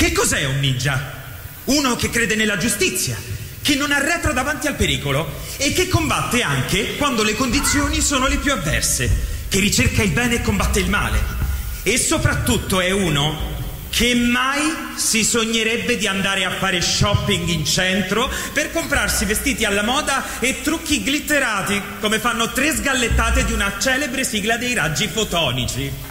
Che cos'è un ninja? Uno che crede nella giustizia, che non arretra davanti al pericolo e che combatte anche quando le condizioni sono le più avverse, che ricerca il bene e combatte il male. E soprattutto è uno che mai si sognerebbe di andare a fare shopping in centro per comprarsi vestiti alla moda e trucchi glitterati, come fanno 3 sgallettate di una celebre sigla dei Raggi Fotonici.